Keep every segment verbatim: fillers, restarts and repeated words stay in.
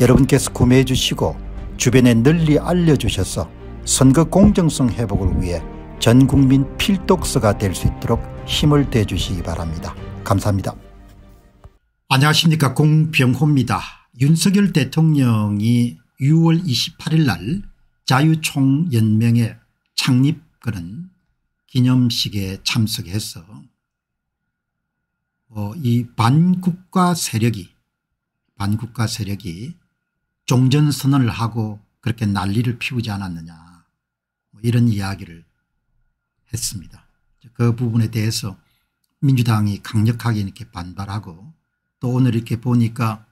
여러분께서 구매해 주시고 주변에 널리 알려주셔서 선거 공정성 회복을 위해 전국민 필독서가 될 수 있도록 힘을 대 주시기 바랍니다. 감사합니다. 안녕하십니까, 공병호입니다. 윤석열 대통령이 유월 이십팔일 날 자유총연맹의 창립그런 기념식에 참석해서 어, 이 반국가 세력이 반국가 세력이 종전선언을 하고 그렇게 난리를 피우지 않았느냐, 뭐 이런 이야기를 했습니다. 그 부분에 대해서 민주당이 강력하게 이렇게 반발하고, 또 오늘 이렇게 보니까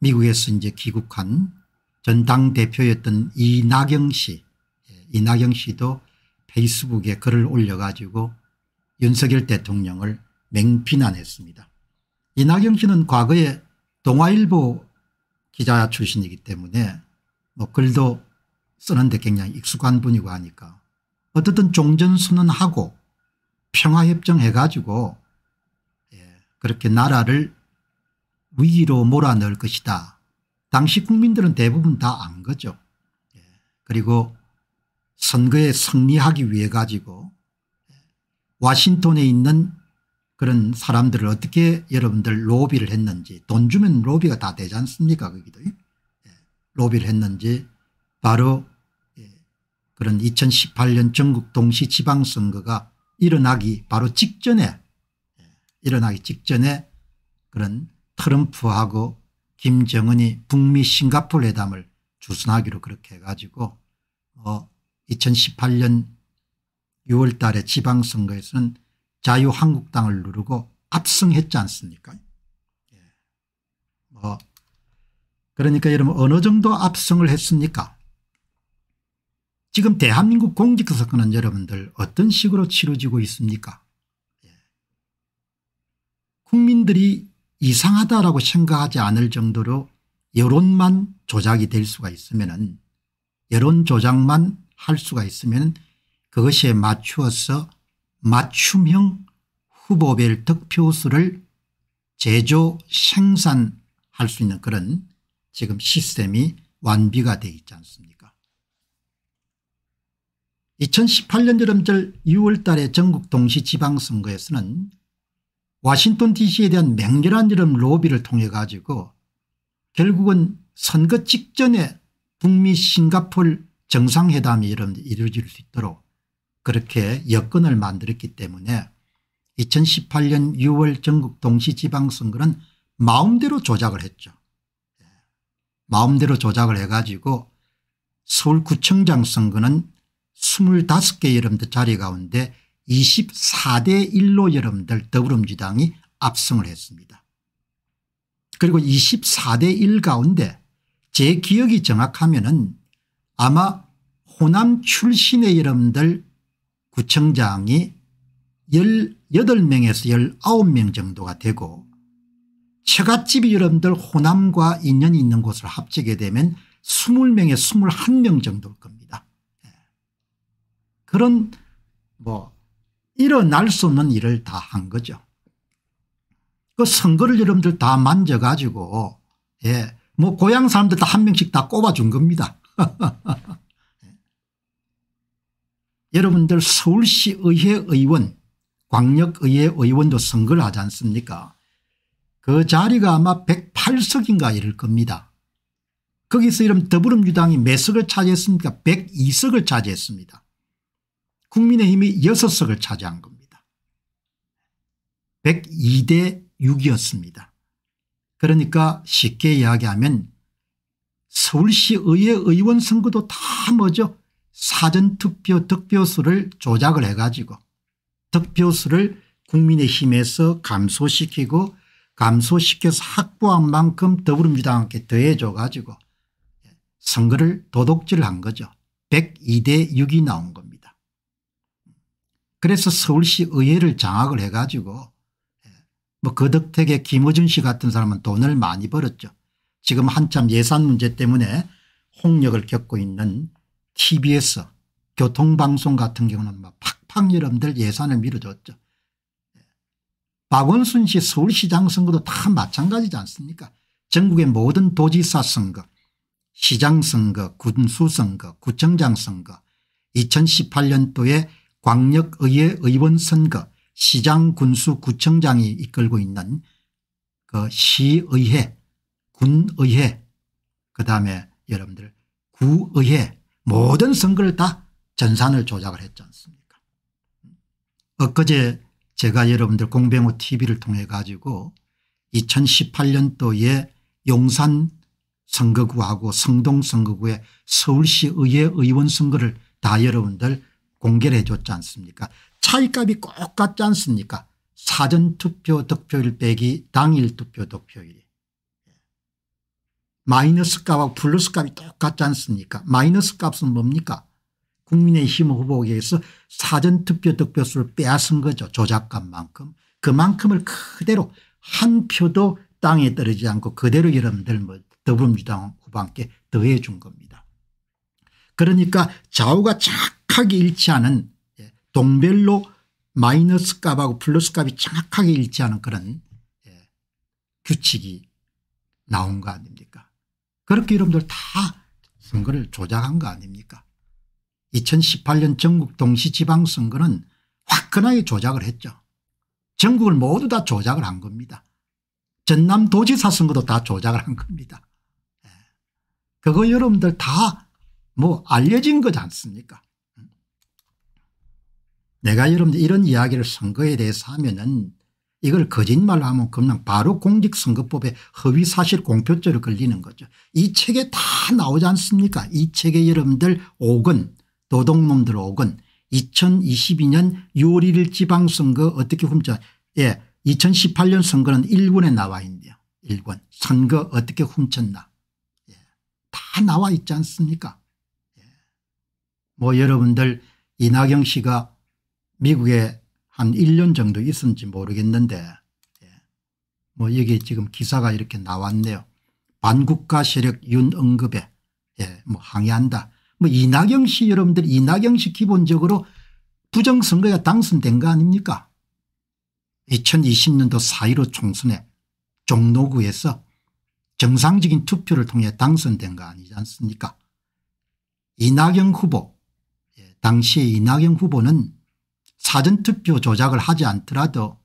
미국에서 이제 귀국한 전당대표였던 이낙영 씨, 이낙영 씨도 페이스북에 글을 올려가지고 윤석열 대통령을 맹비난했습니다. 이낙영 씨는 과거에 동아일보 기자 출신이기 때문에 뭐 글도 쓰는데 굉장히 익숙한 분이고 하니까, 어쨌든 종전선언하고 평화협정 해가지고 그렇게 나라를 위기로 몰아넣을 것이다, 당시 국민들은 대부분 다 안 거죠. 그리고 선거에 승리하기 위해 가지고 워싱턴에 있는 그런 사람들을 어떻게 여러분들 로비를 했는지, 돈 주면 로비가 다 되지 않습니까, 거기도. 로비를 했는지 바로 그런 이천십팔 년 전국 동시 지방선거가 일어나기 바로 직전에 일어나기 직전에 그런 트럼프하고 김정은이 북미 싱가포르 회담을 주선하기로 그렇게 해가지고 어 이천십팔 년 유월 달에 지방선거에서는 자유한국당을 누르고 압승했지 않습니까? 예. 뭐 그러니까 여러분 어느 정도 압승을 했습니까? 지금 대한민국 공직선거는 여러분들 어떤 식으로 치러지고 있습니까? 예. 국민들이 이상하다라고 생각하지 않을 정도로 여론만 조작이 될 수가 있으면은, 여론 조작만 할 수가 있으면 그것에 맞추어서 맞춤형 후보별 득표수를 제조 생산할 수 있는 그런 지금 시스템이 완비가 되어 있지 않습니까? 이천십팔 년 여름철 유월 달에 전국 동시 지방선거에서는 워싱턴 디씨에 대한 맹렬한 여름 로비를 통해 가지고 결국은 선거 직전에 북미 싱가폴 정상회담이 이루어질 수 있도록 그렇게 여건을 만들었기 때문에 이천십팔 년 유월 전국 동시지방선거는 마음대로 조작을 했죠. 마음대로 조작을 해가지고 서울구청장 선거는 이십오 개 여러분들 자리 가운데 이십사 대 일로 여러분들 더불어민주당이 압승을 했습니다. 그리고 이십사 대 일 가운데 제 기억이 정확하면은 아마 호남 출신의 여러분들 구청장이 열여덟 명에서 열아홉 명 정도가 되고, 처갓집이 여러분들 호남과 인연이 있는 곳을 합치게 되면 이십 명에서 이십일 명 정도일 겁니다. 그런 뭐 일어날 수 없는 일을 다 한 거죠. 그 선거를 여러분들 다 만져가지고, 예, 뭐 고향 사람들 다 한 명씩 다 꼽아준 겁니다. 여러분들 서울시 의회 의원, 광역의회 의원도 선거를 하지 않습니까? 그 자리가 아마 백팔 석인가 이럴 겁니다. 거기서 이런 더불어민주당이 몇 석을 차지했습니까? 백이 석을 차지했습니다. 국민의힘이 육 석을 차지한 겁니다. 백이 대 육이었습니다. 그러니까 쉽게 이야기하면 서울시 의회 의원 선거도 다 뭐죠? 사전투표 득표수를 조작을 해가지고 득표수를 국민의힘에서 감소시키고, 감소시켜서 확보한 만큼 더불어민주당한테 더해줘가지고 선거를 도둑질한 거죠. 백이 대 육이 나온 겁니다. 그래서 서울시 의회를 장악을 해가지고 뭐 거덕택의 김어준 씨 같은 사람은 돈을 많이 벌었죠. 지금 한참 예산 문제 때문에 홍역을 겪고 있는 티비에스 교통방송 같은 경우는 막 팍팍 여러분들 예산을 밀어줬죠. 박원순 씨 서울시장 선거도 다 마찬가지지 않습니까? 전국의 모든 도지사 선거, 시장 선거, 군수 선거, 구청장 선거, 이천십팔 년도에 광역의회 의원 선거, 시장, 군수, 구청장이 이끌고 있는 그 시의회, 군의회, 그다음에 여러분들 구의회 모든 선거를 다 전산을 조작을 했지 않습니까? 엊그제 제가 여러분들 공병호 티비를 통해 가지고 이천십팔 년도에 용산 선거구하고 성동 선거구에 서울시의회 의원 선거를 다 여러분들 공개를 해 줬지 않습니까? 차이값이 꼭 같지 않습니까? 사전투표 득표율 빼기 당일 투표 득표율이. 마이너스 값하고 플러스 값이 똑같지 않습니까? 마이너스 값은 뭡니까? 국민의힘 후보에게서 사전투표 득표수를 빼앗은 거죠. 조작값만큼. 그만큼을 그대로 한 표도 땅에 떨어지지 않고 그대로 여러분들 뭐 더불어민주당 후보한테 더해 준 겁니다. 그러니까 좌우가 정확하게 일치하는 동별로 마이너스 값하고 플러스 값이 정확하게 일치하는 그런 규칙이 나온 거 아닙니까? 그렇게 여러분들 다 선거를 조작한 거 아닙니까? 이천십팔 년 전국 동시지방선거는 화끈하게 조작을 했죠. 전국을 모두 다 조작을 한 겁니다. 전남 도지사 선거도 다 조작을 한 겁니다. 그거 여러분들 다 뭐 알려진 거지 않습니까? 내가 여러분들 이런 이야기를 선거에 대해서 하면은 이걸 거짓말로 하면 그냥 바로 공직선거법에 허위사실 공표죄로 걸리는 거죠. 이 책에 다 나오지 않습니까? 이 책에 여러분들 오건 도둑놈들 오건 이천이십이 년 유월 일 일 지방선거 어떻게 훔쳐 예, 이천십팔 년 선거는 일 권에 나와 있네요. 일 권 선거 어떻게 훔쳤나 예, 다 나와 있지 않습니까? 예. 뭐 여러분들 이낙영 씨가 미국에 한 일 년 정도 있었는지 모르겠는데 예. 뭐 여기 지금 기사가 이렇게 나왔네요. 반국가 세력 윤응급에 예, 뭐 항의한다. 뭐 이낙영 씨 여러분들 이낙영 씨 기본적으로 부정선거에 당선된 거 아닙니까? 이천이십 년도 사 일오 총선에 종로구에서 정상적인 투표를 통해 당선된 거 아니지 않습니까? 이낙영 후보 예, 당시에 이낙영 후보는 사전투표 조작을 하지 않더라도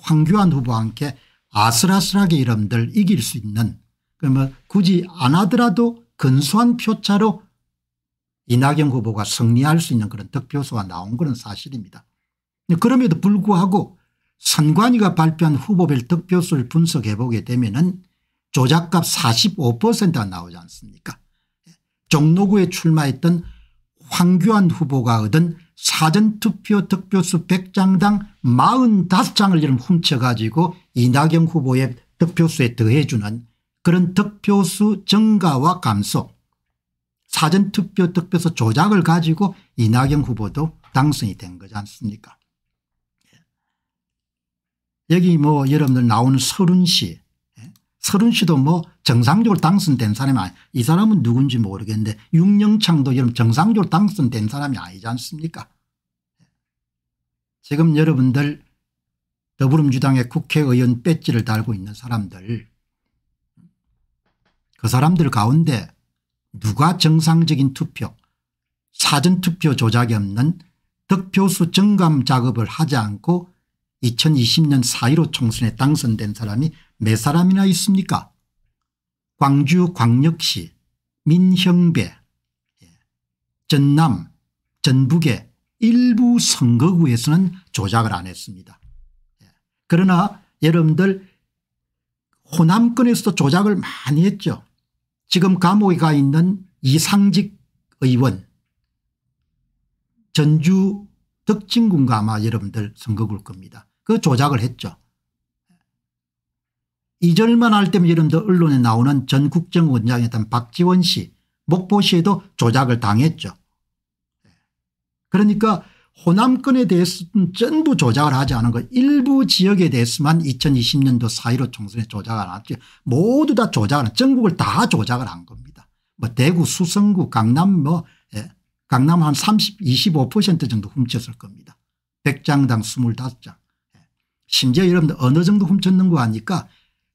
황교안 후보와 함께 아슬아슬하게 여러분들 이길 수 있는 그러면 굳이 안 하더라도 근소한 표차로 이낙영 후보가 승리할 수 있는 그런 득표수가 나온 건 사실입니다. 그럼에도 불구하고 선관위가 발표한 후보별 득표수를 분석해 보게 되면은 조작값 사십오 퍼센트가 나오지 않습니까? 종로구에 출마했던 황교안 후보가 얻은 사전투표 득표수 백 장당 사십오 장을 이런 훔쳐가지고 이낙영 후보의 득표수에 더해주는 그런 득표수 증가와 감소 사전투표 득표수 조작을 가지고 이낙영 후보도 당선이 된 거지 않습니까? 여기 뭐 여러분들 나오는 설훈 씨 설훈 씨도 뭐 정상적으로 당선된 사람이 아니 이 사람은 누군지 모르겠는데 윤영창도 여러분 정상적으로 당선된 사람이 아니지 않습니까? 지금 여러분들 더불어민주당의 국회의원 배지를 달고 있는 사람들 그 사람들 가운데 누가 정상적인 투표 사전투표 조작이 없는 득표수 증감 작업을 하지 않고 이천이십 년 사 일오 총선에 당선된 사람이 몇 사람이나 있습니까? 광주 광역시 민형배 전남 전북의 일부 선거구에서는 조작을 안 했습니다. 그러나 여러분들 호남권에서도 조작을 많이 했죠. 지금 감옥에 가 있는 이상직 의원 전주 덕진군과 아마 여러분들 선거구일 겁니다. 그 조작을 했죠. 이 절만 할 때면 여러분들 언론에 나오는 전 국정원장이었던 박지원 씨 목포시에도 조작을 당했죠. 그러니까 호남권에 대해서는 전부 조작을 하지 않은 것, 일부 지역에 대해서만 이천이십 년도 사 일오 총선에 조작을 안 했죠. 모두 다 조작을, 전국을 다 조작을 한 겁니다. 뭐 대구, 수성구, 강남, 뭐 예. 강남 한 삼십, 이십오 퍼센트 정도 훔쳤을 겁니다. 백 장당 이십오 장. 예. 심지어 여러분들 어느 정도 훔쳤는 거 아니까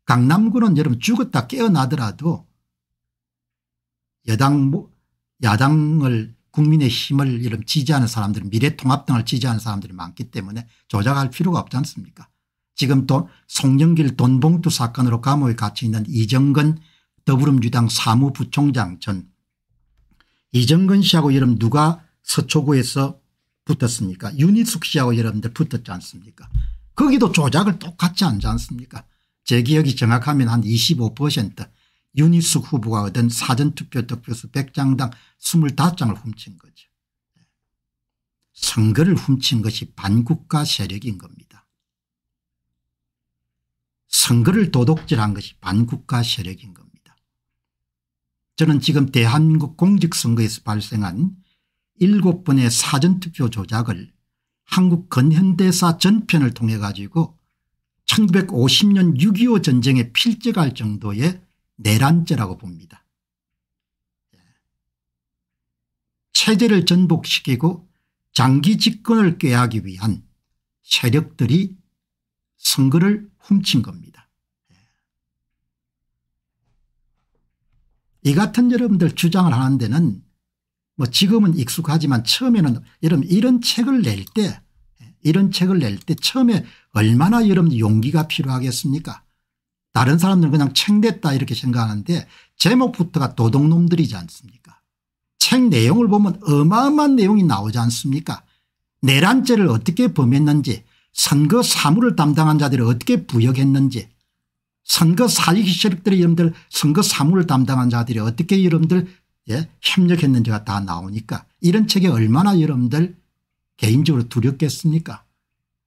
강남구는 여러분 죽었다 깨어나더라도 여당, 야당을 국민의힘을 이런 지지하는 사람들은 미래통합당을 지지하는 사람들이 많기 때문에 조작할 필요가 없지 않습니까? 지금 또 송영길 돈봉투 사건으로 감옥에 갇혀 있는 이정근 더불어민주당 사무부총장 전 이정근 씨하고 여러분 누가 서초구에서 붙었습니까? 윤희숙 씨하고 여러분들 붙었지 않습니까? 거기도 조작을 똑같이 하지 않습니까? 제 기억이 정확하면 한 이십오 퍼센트. 윤희숙 후보가 얻은 사전투표 득표수 백 장당 이십오 장을 훔친 거죠. 선거를 훔친 것이 반국가 세력인 겁니다. 선거를 도둑질한 것이 반국가 세력인 겁니다. 저는 지금 대한민국 공직선거에서 발생한 일곱 번의 사전투표 조작을 한국 근현대사 전편을 통해 가지고 천구백오십 년 육이오 전쟁에 필적할 정도의 내란죄라고 봅니다. 체제를 전복시키고 장기 집권을 꾀하기 위한 세력들이 선거를 훔친 겁니다. 이 같은 여러분들 주장을 하는 데는 뭐 지금은 익숙하지만 처음에는 여러분 이런 책을 낼 때 이런 책을 낼 때 처음에 얼마나 여러분 용기가 필요하겠습니까? 다른 사람들은 그냥 책 냈다 이렇게 생각하는데 제목부터가 도둑놈들이지 않습니까? 책 내용을 보면 어마어마한 내용이 나오지 않습니까? 내란죄를 어떻게 범했는지, 선거 사무를 담당한 자들을 어떻게 부역했는지, 선거 사기 세력들이 여러분들 선거 사무를 담당한 자들이 어떻게 여러분들 예, 협력했는지가 다 나오니까 이런 책이 얼마나 여러분들 개인적으로 두렵겠습니까?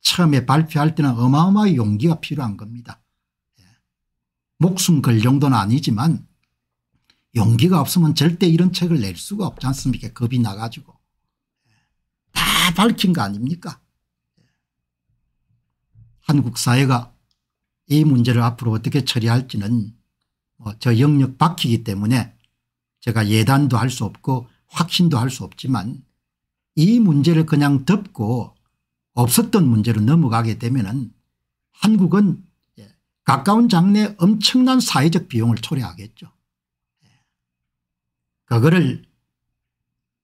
처음에 발표할 때는 어마어마한 용기가 필요한 겁니다. 목숨 걸 정도는 아니지만 용기가 없으면 절대 이런 책을 낼 수가 없지 않습니까? 겁이 나가지고. 다 밝힌 거 아닙니까? 한국 사회가 이 문제를 앞으로 어떻게 처리할지는 뭐 저 영역 박히기 때문에 제가 예단도 할 수 없고 확신도 할 수 없지만 이 문제를 그냥 덮고 없었던 문제로 넘어가게 되면은 한국은 가까운 장래에 엄청난 사회적 비용을 초래하겠죠. 그거를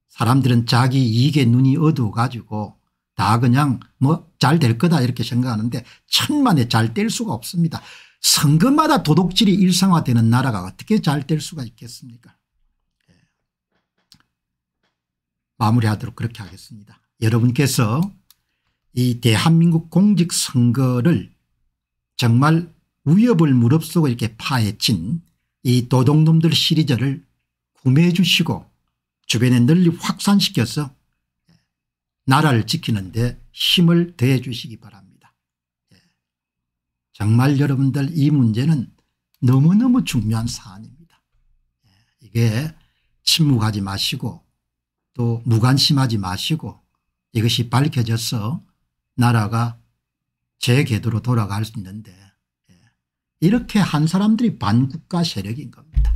사람들은 자기 이익에 눈이 어두워 가지고 다 그냥 뭐 잘 될 거다 이렇게 생각하는데 천만에 잘 될 수가 없습니다. 선거마다 도둑질이 일상화되는 나라가 어떻게 잘 될 수가 있겠습니까? 마무리하도록 그렇게 하겠습니다. 여러분께서 이 대한민국 공직선거를 정말 위협을 무릅쓰고 이렇게 파헤친 이 도둑놈들 시리즈를 구매해 주시고 주변에 널리 확산시켜서 나라를 지키는 데 힘을 더해 주시기 바랍니다. 정말 여러분들 이 문제는 너무너무 중요한 사안입니다. 이게 침묵하지 마시고 또 무관심하지 마시고 이것이 밝혀져서 나라가 제 궤도로 돌아갈 수 있는데 이렇게 한 사람들이 반국가 세력인 겁니다.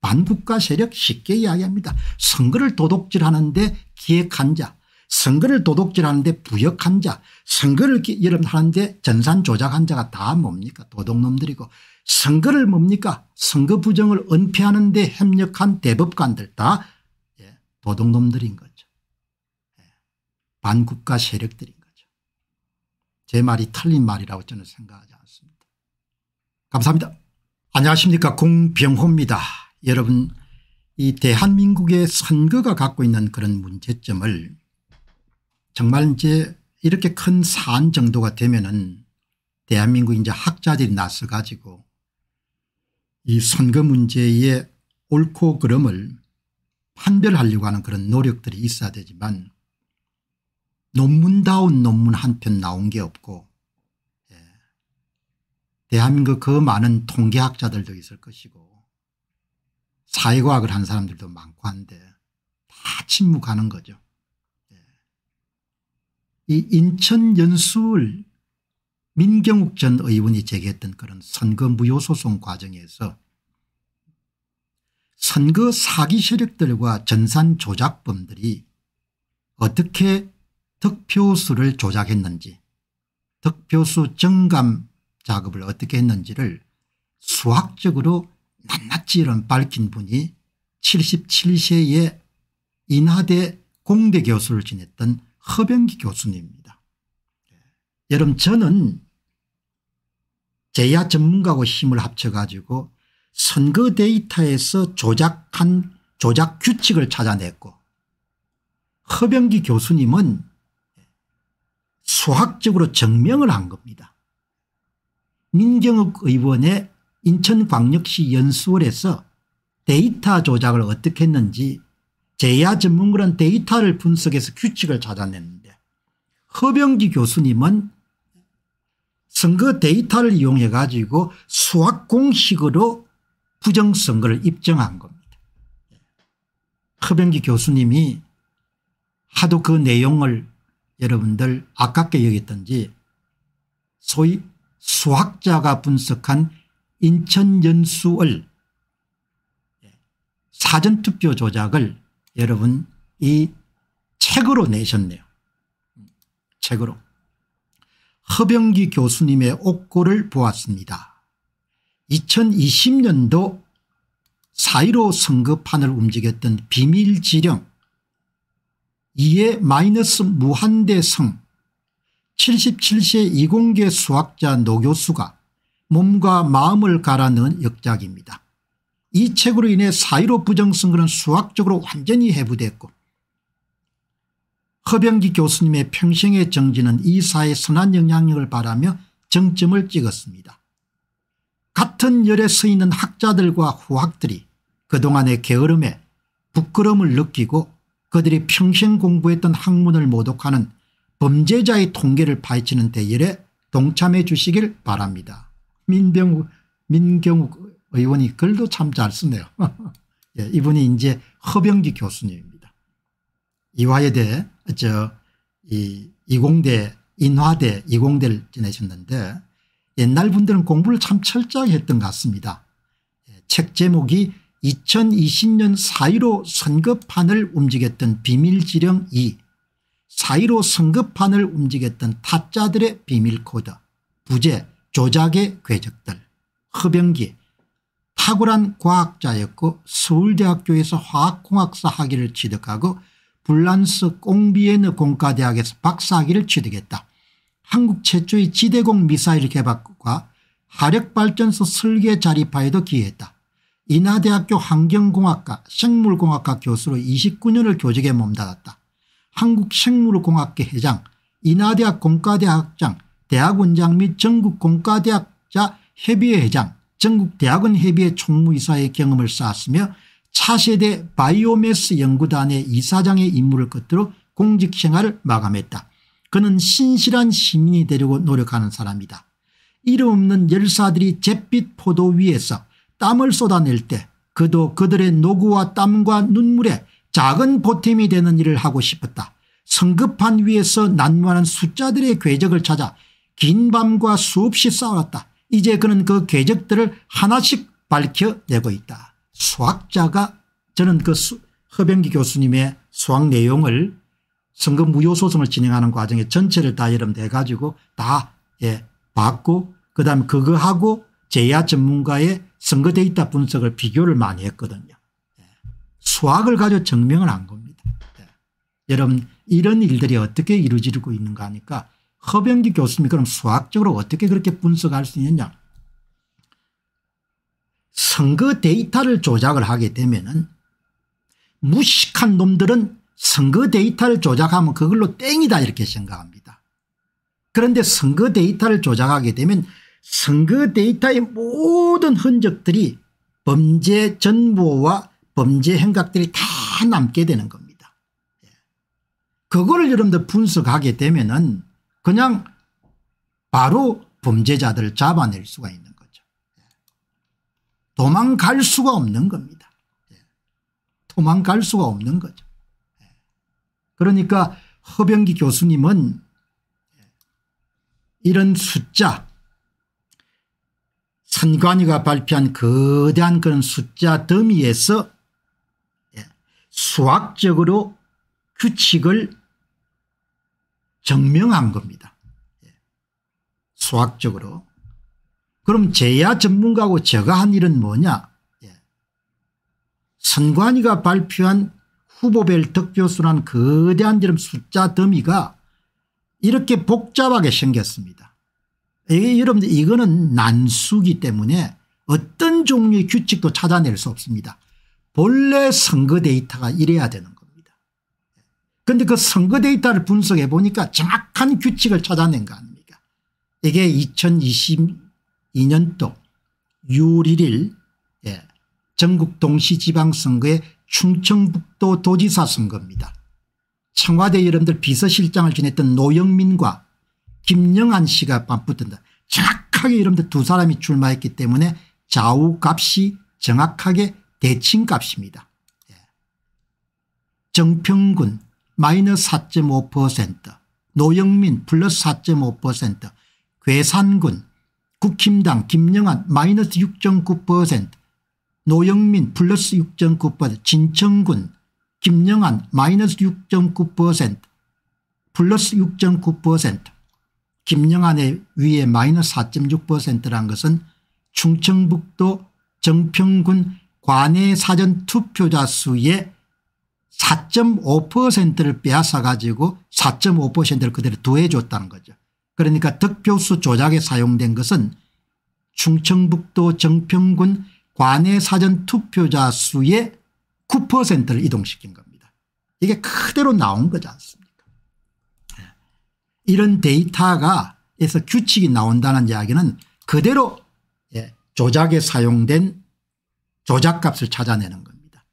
반국가 세력 쉽게 이야기합니다. 선거를 도둑질하는데 기획한 자, 선거를 도둑질하는데 부역한 자, 선거를 여러분 하는데 전산 조작한 자가 다 뭡니까? 도둑놈들이고 선거를 뭡니까? 선거 부정을 은폐하는데 협력한 대법관들 다 도둑놈들인 거죠. 반국가 세력들인 거죠. 제 말이 틀린 말이라고 저는 생각하지 않습니다. 감사합니다. 안녕하십니까, 공병호입니다. 여러분 이 대한민국의 선거가 갖고 있는 그런 문제점을 정말 이제 이렇게 큰 사안 정도가 되면은 대한민국 이제 학자들이 나서 가지고 이 선거 문제의 옳고 그름을 판별하려고 하는 그런 노력들이 있어야 되지만 논문다운 논문 한 편 나온 게 없고 대한민국 그 많은 통계학자들도 있을 것이고 사회과학을 한 사람들도 많고 한데 다 침묵하는 거죠. 이 인천 연수을 민경욱 전 의원이 제기했던 그런 선거 무효소송 과정에서 선거 사기 세력들과 전산 조작범들이 어떻게 득표수를 조작했는지, 득표수 정감 작업을 어떻게 했는지를 수학적으로 낱낱이 밝힌 분이 칠십칠 세의 인하대 공대 교수를 지냈던 허병기 교수님입니다. 여러분, 저는 제야 전문가하고 힘을 합쳐가지고 선거 데이터에서 조작한 조작 규칙을 찾아냈고, 허병기 교수님은 수학적으로 증명을 한 겁니다. 민경욱 의원의 인천광역시 연수원에서 데이터 조작을 어떻게 했는지 제야 전문가는 데이터를 분석해서 규칙을 찾아냈는데, 허병기 교수님은 선거 데이터를 이용해 가지고 수학 공식으로 부정선거를 입증한 겁니다. 허병기 교수님이 하도 그 내용을 여러분들 아깝게 여겼던지 소위 수학자가 분석한 인천 연수을 사전투표 조작을 여러분 이 책으로 내셨네요. 책으로. 허병기 교수님의 옥고를 보았습니다. 이천이십 년도 사 일오 선거판을 움직였던 비밀지령 이의 마이너스 무한대성 칠십칠 세 이공계 수학자 노 교수가 몸과 마음을 갈아넣은 역작입니다. 이 책으로 인해 사 일오 부정선거는 수학적으로 완전히 해부됐고, 허병기 교수님의 평생의 정진은 이 사회의 선한 영향력을 바라며 정점을 찍었습니다. 같은 열에 서 있는 학자들과 후학들이 그동안의 게으름에 부끄러움을 느끼고 그들이 평생 공부했던 학문을 모독하는 범죄자의 통계를 파헤치는 대열에 동참해 주시길 바랍니다. 민병욱, 민경욱 의원이 글도 참 잘 쓰네요. 예, 이분이 이제 허병기 교수님입니다. 이화여대, 저, 이, 이공대, 인화대, 이공대를 지내셨는데 옛날 분들은 공부를 참 철저하게 했던 것 같습니다. 예, 책 제목이 이천이십 년 사 일오 선거판을 움직였던 비밀지령 이, 사 일오 선거판을 움직였던 타짜들의 비밀코드, 부재, 조작의 궤적들. 허병기 탁월한 과학자였고 서울대학교에서 화학공학사 학위를 취득하고 불란스 꽁비에느 공과대학에서 박사학위를 취득했다. 한국 최초의 지대공 미사일 개발과 화력발전소 설계 자립화에도 기여했다. 인하대학교 환경공학과 생물공학과 교수로 이십구 년을 교직에 몸담았다. 한국생물공학회 회장, 인하대학 공과대학장, 대학원장 및 전국공과대학자 협의회 회장, 전국대학원 협의회 총무이사의 경험을 쌓았으며 차세대 바이오매스 연구단의 이사장의 임무를 끝으로 공직생활을 마감했다. 그는 신실한 시민이 되려고 노력하는 사람이다. 이름 없는 열사들이 잿빛 포도 위에서 땀을 쏟아낼 때 그도 그들의 노고와 땀과 눈물에 작은 보탬이 되는 일을 하고 싶었다. 성급한 위에서 난무하는 숫자들의 궤적을 찾아 긴 밤과 수없이 싸웠다. 이제 그는 그 궤적들을 하나씩 밝혀내고 있다. 수학자가, 저는 그 수, 허병기 교수님의 수학 내용을 선거 무효소송을 진행하는 과정에 전체를 다 여러분들 해가지고 다 예, 봤고, 그 다음에 그거하고 제야 전문가의 선거 데이터 분석을 비교를 많이 했거든요. 예. 수학을 가지고 증명을 한 겁니다. 예. 여러분, 이런 일들이 어떻게 이루어지고 있는가 하니까 허병기 교수님이 그럼 수학적으로 어떻게 그렇게 분석할 수 있느냐. 선거 데이터를 조작을 하게 되면은 무식한 놈들은 선거 데이터를 조작하면 그걸로 땡이다 이렇게 생각합니다. 그런데 선거 데이터를 조작하게 되면 선거 데이터의 모든 흔적들이 범죄 전모와 범죄 행각들이 다 남게 되는 겁니다. 그거를 여러분들 분석하게 되면은 그냥 바로 범죄자들을 잡아낼 수가 있는 거죠. 도망갈 수가 없는 겁니다. 도망갈 수가 없는 거죠. 그러니까 허병기 교수님은 이런 숫자, 선관위가 발표한 거대한 그런 숫자 더미에서 수학적으로 규칙을 증명한 겁니다. 수학적으로. 그럼 제야 전문가고 제가 한 일은 뭐냐. 선관위가 발표한 후보별 득표수란 거대한 이름 숫자 더미가 이렇게 복잡하게 생겼습니다. 이게 여러분들 이거는 난수기 때문에 어떤 종류의 규칙도 찾아낼 수 없습니다. 본래 선거 데이터가 이래야 되는 겁니다. 그런데 그 선거 데이터를 분석해 보니까 정확한 규칙을 찾아낸 거 아닙니까? 이게 이천이십이 년도 유월 일일 예, 전국 동시지방선거의 충청북도 도지사 선거입니다. 청와대 여러분들 비서실장을 지냈던 노영민과 김영환 씨가 맞붙는다. 정확하게 여러분들 두 사람이 출마했기 때문에 좌우값이 정확하게 대칭값입니다. 예. 정평균 마이너스 사 점 오 퍼센트, 노영민 플러스 사 점 오 퍼센트, 괴산군 국힘당 김영환 마이너스 육 점 구 퍼센트, 노영민 플러스 육 점 구 퍼센트, 진천군 김영환 마이너스 육 점 구 퍼센트, 플러스 육 점 구 퍼센트, 김영환의 위에 마이너스 사 점 육 퍼센트라는 것은 충청북도 정평군 관내 사전투표자 수의 사 점 오 퍼센트를 빼앗아 가지고 사 점 오 퍼센트를 그대로 더해 줬다는 거죠. 그러니까 득표수 조작에 사용된 것은 충청북도 정평군 관내 사전투표자 수의 구 퍼센트를 이동시킨 겁니다. 이게 그대로 나온 거지 않습니까? 이런 데이터가 에서 규칙이 나온다는 이야기는 그대로 예, 조작에 사용된 조작값을 찾아내는 겁니다.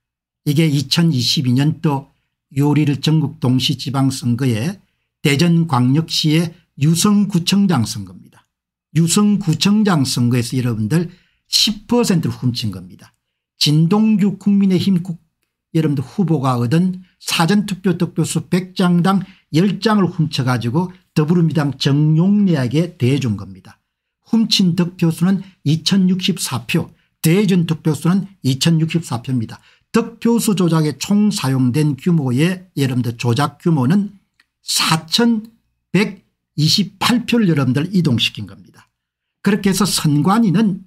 이게 이천이십이 년도 유월 일일 전국 동시지방선거에 대전광역시의 유성구청장 선거입니다. 유성구청장 선거에서 여러분들 십 퍼센트를 훔친 겁니다. 진동규 국민의힘 국, 여러분들 후보가 얻은 사전투표 득표수 백 장당 열 장을 훔쳐가지고 더불어민주당 정용례에게 대해준 겁니다. 훔친 득표수는 이천육십사 표, 대해준 득표수는 이천육십사 표입니다. 득표수 조작에 총 사용된 규모의 여러분들 조작 규모는 사천백이십팔 표를 여러분들 이동시킨 겁니다. 그렇게 해서 선관위는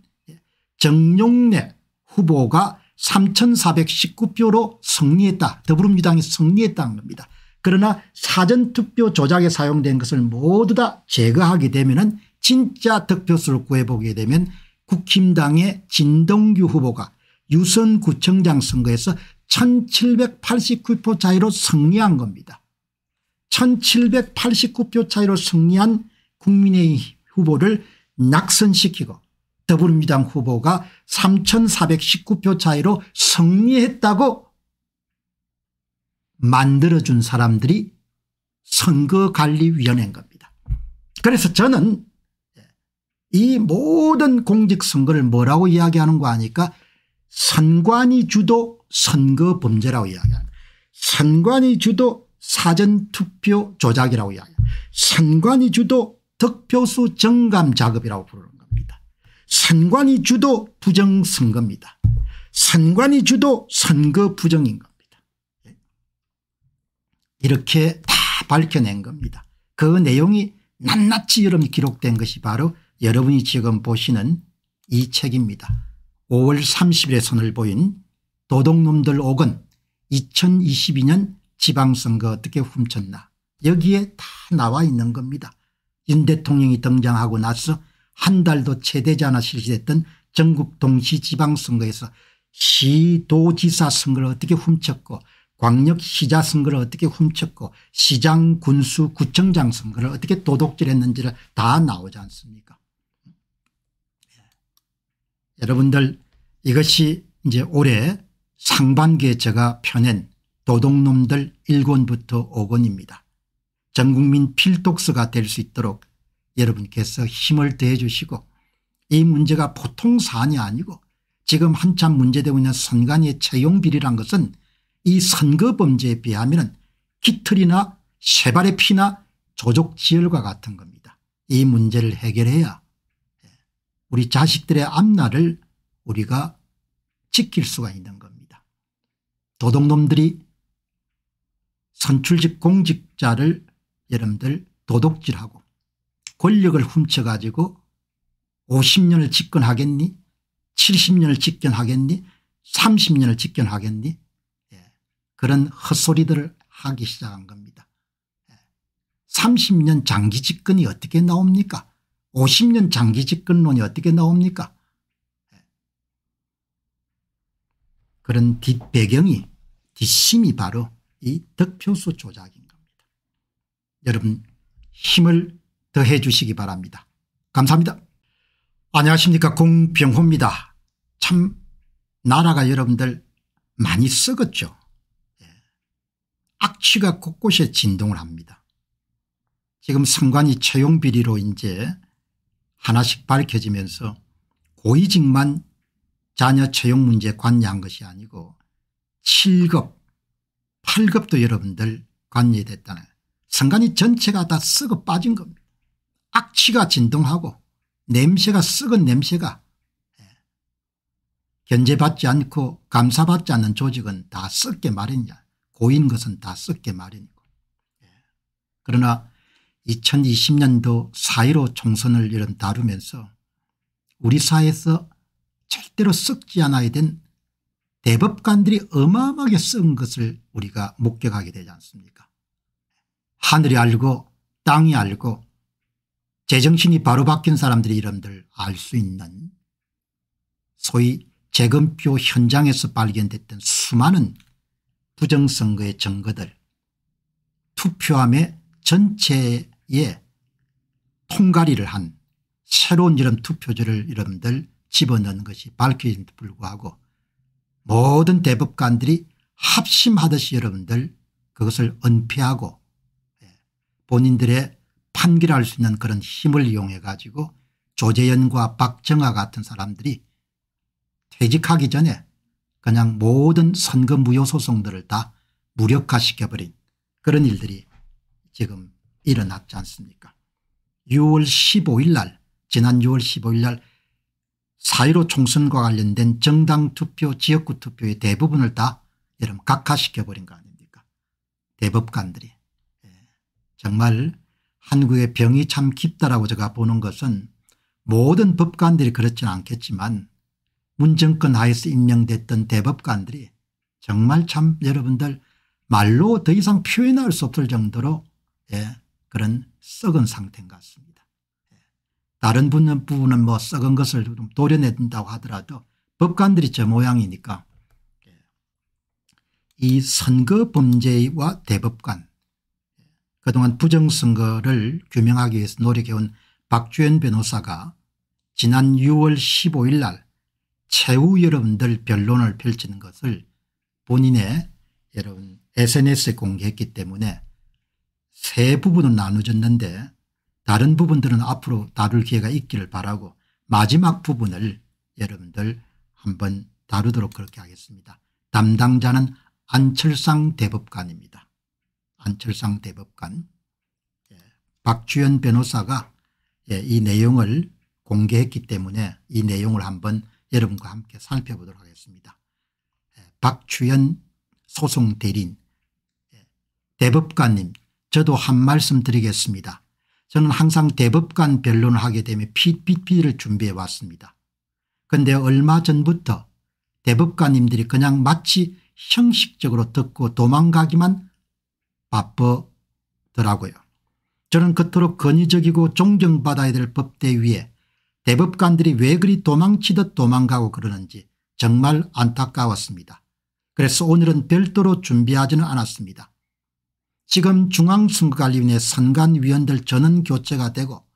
정용례 후보가 삼천사백십구 표로 승리했다. 더불어민주당이 승리했다는 겁니다. 그러나 사전투표 조작에 사용된 것을 모두 다 제거하게 되면은 진짜 득표수를 구해보게 되면 국힘당의 진동규 후보가 유성구청장 선거에서 천칠백팔십구 표 차이로 승리한 겁니다. 천칠백팔십구 표 차이로 승리한 국민의힘 후보를 낙선시키고 더불어민주당 후보가 삼천사백십구 표 차이로 승리했다고 만들어준 사람들이 선거관리위원회인 겁니다. 그래서 저는 이 모든 공직선거를 뭐라고 이야기하는 거 아니까 선관위 주도 선거범죄라고 이야기합니다. 선관위 주도 사전투표 조작이라고 이야기합니다. 선관위 주도 득표수 정감 작업이라고 부르는 겁니다. 선관위 주도 부정선거입니다. 선관위 주도 선거 부정인 겁니다. 이렇게 다 밝혀낸 겁니다. 그 내용이 낱낱이 여러분이 기록된 것이 바로 여러분이 지금 보시는 이 책입니다. 오월 삼십일에 선을 보인 도둑놈들 옥은 이천이십이 년 지방선거 어떻게 훔쳤나. 여기에 다 나와 있는 겁니다. 윤 대통령이 등장하고 나서 한 달도 채 되지 않아 실시됐던 전국 동시지방선거에서 시도지사 선거를 어떻게 훔쳤고 광역시자 선거를 어떻게 훔쳤고 시장, 군수, 구청장 선거를 어떻게 도둑질했는지를 다 나오지 않습니까? 여러분들 이것이 이제 올해 상반기에 제가 펴낸 도둑놈들 일 권부터 오 권입니다. 전국민 필독서가 될 수 있도록 여러분께서 힘을 더해 주시고 이 문제가 보통 사안이 아니고 지금 한참 문제되고 있는 선관위의 채용비리란 것은 이 선거 범죄에 비하면 깃털이나 새발의 피나 조족지혈과 같은 겁니다. 이 문제를 해결해야 우리 자식들의 앞날을 우리가 지킬 수가 있는 겁니다. 도둑놈들이 선출직 공직자를 여러분들 도둑질하고 권력을 훔쳐가지고 오십 년을 집권하겠니? 칠십 년을 집권하겠니? 삼십 년을 집권하겠니? 예. 그런 헛소리들을 하기 시작한 겁니다. 예. 삼십 년 장기 집권이 어떻게 나옵니까? 오십 년 장기 집권론이 어떻게 나옵니까? 예. 그런 뒷배경이 뒷심이 바로 이 득표수 조작인 겁니다. 여러분 힘을 더해 주시기 바랍니다. 감사합니다. 안녕하십니까, 공병호입니다. 참 나라가 여러분들 많이 썩었죠. 예. 악취가 곳곳에 진동을 합니다. 지금 선관위 채용 비리로 이제 하나씩 밝혀지면서 고위직만 자녀 채용 문제에 관여한 것이 아니고 칠급 팔급도 여러분들 관여됐다는, 선관위 전체가 다 썩어 빠진 겁니다. 악취가 진동하고 냄새가 썩은 냄새가, 예. 견제받지 않고 감사받지 않는 조직은 다 썩게 마련이야. 고인 것은 다 썩게 마련이고. 예. 그러나 이천이십 년도 사 일오 총선을 이런 다루면서 우리 사회에서 절대로 썩지 않아야 된 대법관들이 어마어마하게 썩은 것을 우리가 목격하게 되지 않습니까? 하늘이 알고 땅이 알고 제정신이 바로 바뀐 사람들이 이름들 알 수 있는, 소위 재검표 현장에서 발견됐던 수많은 부정선거의 증거들, 투표함의 전체에 통가리를 한 새로운 이름 투표제를 이름들 집어넣은 것이 밝혀진데도 불구하고 모든 대법관들이 합심하듯이 여러분들 그것을 은폐하고 본인들의 판결을 할 수 있는 그런 힘을 이용해 가지고 조재현과 박정아 같은 사람들이 퇴직하기 전에 그냥 모든 선거 무효 소송들을 다 무력화시켜버린 그런 일들이 지금 일어났지 않습니까? 유월 십오일 날, 지난 유월 십오일 날 사 일오 총선과 관련된 정당 투표, 지역구 투표의 대부분을 다 여러분 각하시켜버린 거 아닙니까? 대법관들이. 예. 정말 한국의 병이 참 깊다라고 제가 보는 것은, 모든 법관들이 그렇지는 않겠지만 문정권 하에서 임명됐던 대법관들이 정말 참 여러분들 말로 더 이상 표현할 수 없을 정도로, 예, 그런 썩은 상태인 것 같습니다. 예. 다른 부분은 뭐 썩은 것을 좀 도려낸다고 하더라도 법관들이 저 모양이니까, 예. 이 선거 범죄와 대법관, 그동안 부정선거를 규명하기 위해서 노력해온 박주현 변호사가 지난 유월 십오일 날 최후 여러분들 변론을 펼치는 것을 본인의 여러분 에스엔에스에 공개했기 때문에 세 부분은 나누어졌는데 다른 부분들은 앞으로 다룰 기회가 있기를 바라고, 마지막 부분을 여러분들 한번 다루도록 그렇게 하겠습니다. 담당자는 안철상 대법관입니다. 안철상 대법관. 예. 박주현 변호사가, 예, 이 내용을 공개했기 때문에 이 내용을 한번 여러분과 함께 살펴보도록 하겠습니다. 예. 박주현 소송 대리인, 예. 대법관님, 저도 한 말씀 드리겠습니다. 저는 항상 대법관 변론을 하게 되면 피피피를 준비해 왔습니다. 그런데 얼마 전부터 대법관님들이 그냥 마치 형식적으로 듣고 도망가기만 바쁘더라고요. 저는 그토록 건의적이고 존경받아야 될 법대 위에 대법관들이 왜 그리 도망치듯 도망가고 그러는지 정말 안타까웠습니다. 그래서 오늘은 별도로 준비하지는 않았습니다. 지금 중앙선거관리위원회 선관위원들 전원 교체가 되고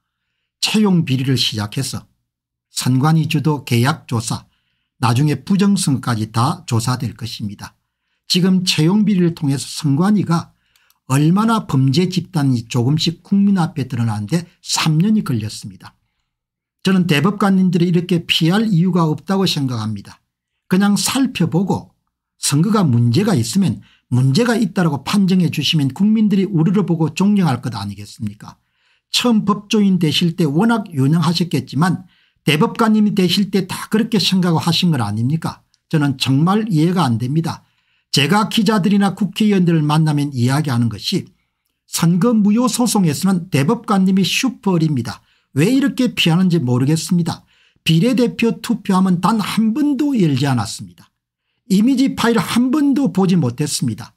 채용 비리를 시작해서 선관위 주도 계약조사, 나중에 부정선거까지 다 조사될 것입니다. 지금 채용 비리를 통해서 선관위가 얼마나 범죄 집단이 조금씩 국민 앞에 드러나는데 삼 년이 걸렸습니다. 저는 대법관님들이 이렇게 피할 이유가 없다고 생각합니다. 그냥 살펴보고 선거가 문제가 있으면 문제가 있다라고 판정해 주시면 국민들이 우리를 보고 존경할 것 아니겠습니까? 처음 법조인 되실 때 워낙 유능하셨겠지만 대법관님이 되실 때 다 그렇게 생각을 하신 건 아닙니까? 저는 정말 이해가 안 됩니다. 제가 기자들이나 국회의원들을 만나면 이야기하는 것이 선거 무효 소송에서는 대법관님이 슈퍼입니다. 왜 이렇게 피하는지 모르겠습니다. 비례대표 투표함은 단 한 번도 열지 않았습니다. 이미지 파일 한 번도 보지 못했습니다.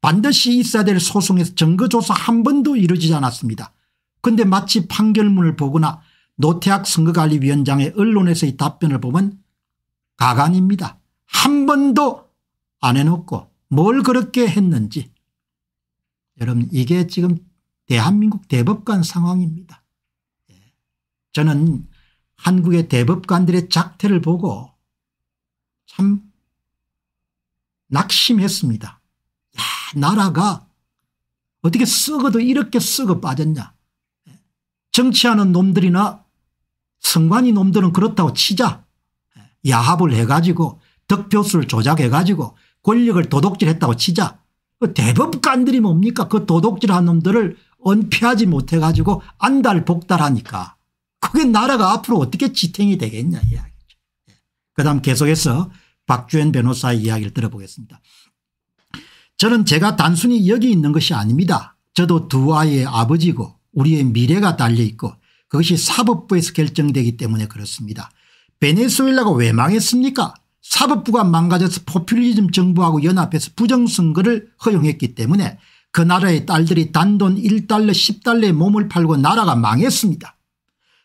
반드시 있어야 될 소송에서 증거조사 한 번도 이루어지지 않았습니다. 그런데 마치 판결문을 보거나 노태학 선거관리위원장의 언론에서의 답변을 보면 가관입니다. 한 번도 안 해놓고 뭘 그렇게 했는지. 여러분, 이게 지금 대한민국 대법관 상황입니다. 저는 한국의 대법관들의 작태를 보고 참 낙심했습니다. 야, 나라가 어떻게 썩어도 이렇게 썩어 빠졌냐. 정치하는 놈들이나 선관위 놈들은 그렇다고 치자. 야합을 해가지고 득표수를 조작해가지고 권력을 도둑질했다고 치자. 대법관들이 뭡니까? 그 도둑질한 놈들을 은폐하지 못해가지고 안달복달하니까 그게 나라가 앞으로 어떻게 지탱이 되겠냐 이야기죠. 그다음 계속해서 박주현 변호사의 이야기를 들어보겠습니다. 저는 제가 단순히 여기 있는 것이 아닙니다. 저도 두 아이의 아버지고 우리의 미래가 달려있고 그것이 사법부에서 결정되기 때문에 그렇습니다. 베네수엘라가 왜 망했습니까? 사법부가 망가져서 포퓰리즘 정부하고 연합해서 부정선거를 허용했기 때문에 그 나라의 딸들이 단돈 일 달러 십 달러에 몸을 팔고 나라가 망했습니다.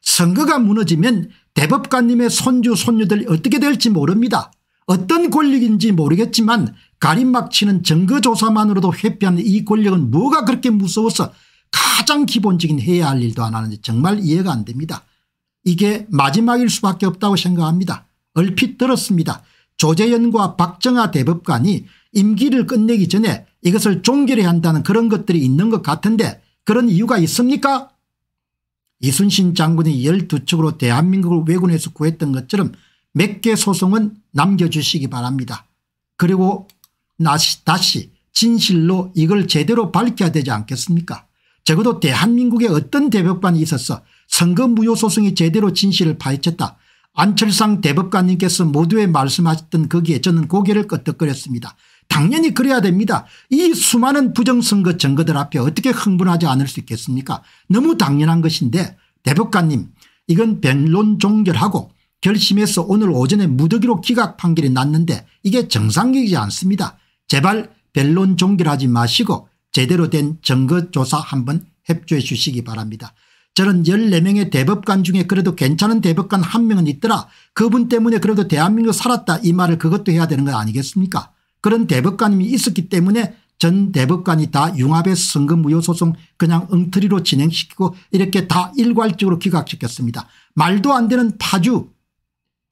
선거가 무너지면 대법관님의 손주 손녀들이 어떻게 될지 모릅니다. 어떤 권력인지 모르겠지만 가림막치는 증거조사만으로도 회피하는 이 권력은 뭐가 그렇게 무서워서 가장 기본적인 해야 할 일도 안 하는지 정말 이해가 안 됩니다. 이게 마지막일 수밖에 없다고 생각합니다. 얼핏 들었습니다. 조재현과 박정아 대법관이 임기를 끝내기 전에 이것을 종결해야 한다는 그런 것들이 있는 것 같은데 그런 이유가 있습니까? 이순신 장군이 열두 척으로 대한민국을 왜군에서 구했던 것처럼 몇 개 소송은 남겨주시기 바랍니다. 그리고 다시, 다시 진실로 이걸 제대로 밝혀야 되지 않겠습니까? 적어도 대한민국에 어떤 대법관이 있어서 선거 무효 소송이 제대로 진실을 파헤쳤다. 안철상 대법관님께서 모두에 말씀하셨던 거기에 저는 고개를 끄덕거렸습니다. 당연히 그래야 됩니다. 이 수많은 부정선거 증거들 앞에 어떻게 흥분하지 않을 수 있겠습니까? 너무 당연한 것인데 대법관님, 이건 변론 종결하고 결심해서 오늘 오전에 무더기로 기각 판결이 났는데 이게 정상적이지 않습니다. 제발 변론 종결하지 마시고 제대로 된 증거조사 한번 협조해 주시기 바랍니다. 저는 열네 명의 대법관 중에 그래도 괜찮은 대법관 한 명은 있더라. 그분 때문에 그래도 대한민국 살았다. 이 말을 그것도 해야 되는 거 아니겠습니까? 그런 대법관님이 있었기 때문에 전 대법관이 다 융합해서 선거 무효 소송 그냥 엉터리로 진행시키고 이렇게 다 일괄적으로 기각시켰습니다. 말도 안 되는 파주,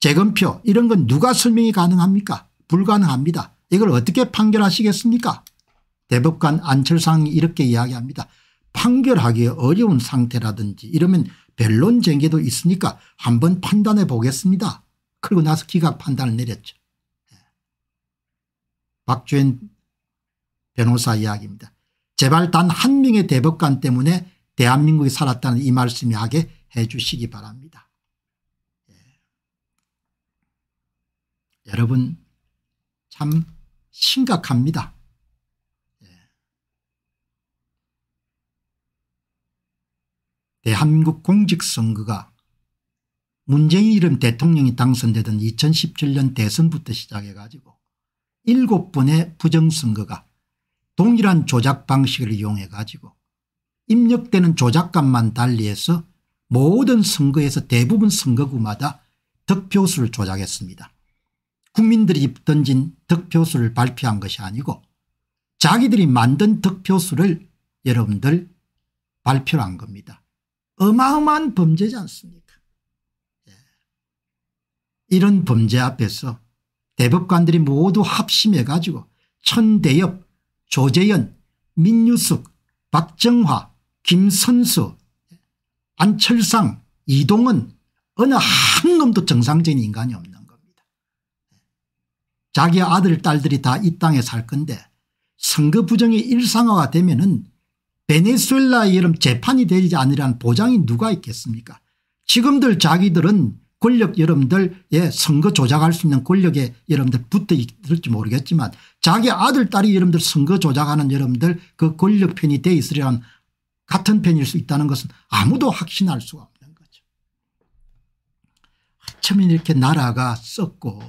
재검표 이런 건 누가 설명이 가능합니까? 불가능합니다. 이걸 어떻게 판결하시겠습니까? 대법관 안철상이 이렇게 이야기합니다. 판결하기 어려운 상태라든지 이러면 변론 쟁계도 있으니까 한번 판단해 보겠습니다. 그리고 나서 기각 판단을 내렸죠. 박주현 변호사 이야기입니다. 제발 단 한 명의 대법관 때문에 대한민국이 살았다는 이 말씀이 하게 해 주시기 바랍니다. 예. 여러분 참 심각합니다. 대한민국 공직선거가 문재인 이름 대통령이 당선되던 이천십칠 년 대선부터 시작해가지고 일곱 번의 부정선거가 동일한 조작 방식을 이용해가지고 입력되는 조작값만 달리해서 모든 선거에서 대부분 선거구마다 득표수를 조작했습니다. 국민들이 던진 득표수를 발표한 것이 아니고 자기들이 만든 득표수를 여러분들 발표를 한 겁니다. 어마어마한 범죄지 않습니까? 예. 이런 범죄 앞에서 대법관들이 모두 합심해가지고 천대엽, 조재현, 민유숙, 박정화, 김선수, 안철상, 이동은 어느 한 놈도 정상적인 인간이 없는 겁니다. 자기 아들 딸들이 다 이 땅에 살 건데 선거 부정이 일상화가 되면은 베네수엘라처럼 재판이 되지 않으리라는 보장이 누가 있겠습니까? 지금들 자기들은 권력 여러분들의 선거 조작할 수 있는 권력에 여러분들 붙어 있을지 모르겠지만 자기 아들 딸이 여러분들 선거 조작하는 여러분들 그 권력 편이 돼 있으리라는 같은 편일 수 있다는 것은 아무도 확신할 수가 없는 거죠. 처음엔 이렇게 나라가 썩고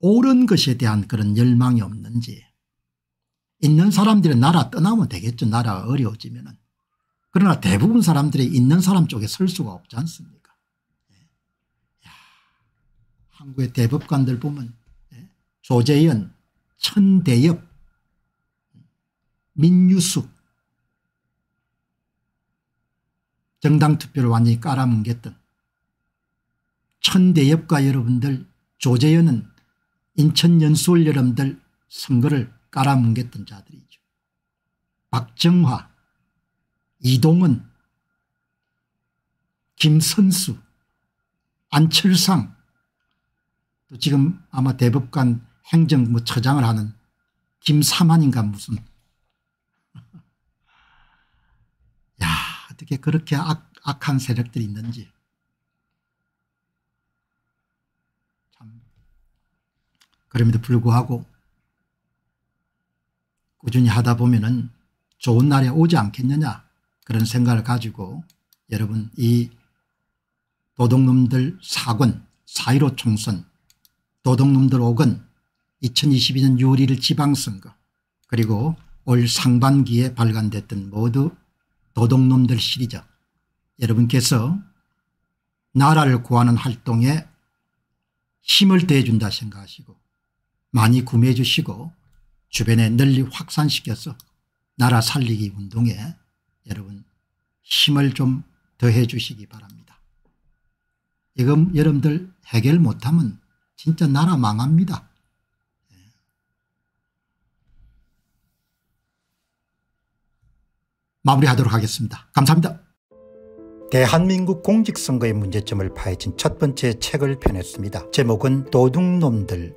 옳은 것에 대한 그런 열망이 없는지 있는 사람들은 나라 떠나면 되겠죠. 나라가 어려워지면은. 그러나 대부분 사람들이 있는 사람 쪽에 설 수가 없지 않습니까? 예. 야, 한국의 대법관들 보면 예. 조재현, 천대엽, 민유숙 정당 투표를 완전히 깔아뭉갰던 천대엽과 여러분들 조재현은 인천 연수원 여러분들 선거를 깔아뭉갰던 자들이죠. 박정아, 이동은, 김선수, 안철상, 또 지금 아마 대법관 행정 뭐 처장을 하는 김사만인가 무슨. 야, 어떻게 그렇게 악, 악한 세력들이 있는지. 참. 그럼에도 불구하고 꾸준히 하다 보면은 좋은 날이 오지 않겠느냐 그런 생각을 가지고 여러분 이 도둑놈들 사권 사 일오 총선 도둑놈들 오건 이천이십이 년 유월 일일 지방선거 그리고 올 상반기에 발간됐던 모두 도둑놈들 시리즈 여러분께서 나라를 구하는 활동에 힘을 대준다 생각하시고 많이 구매해 주시고 주변에 널리 확산시켜서 나라 살리기 운동에 여러분 힘을 좀 더해 주시기 바랍니다. 이건 여러분들 해결 못하면 진짜 나라 망합니다. 마무리하도록 하겠습니다. 감사합니다. 대한민국 공직선거의 문제점을 파헤친 첫 번째 책을 펴냈습니다. 제목은 도둑놈들.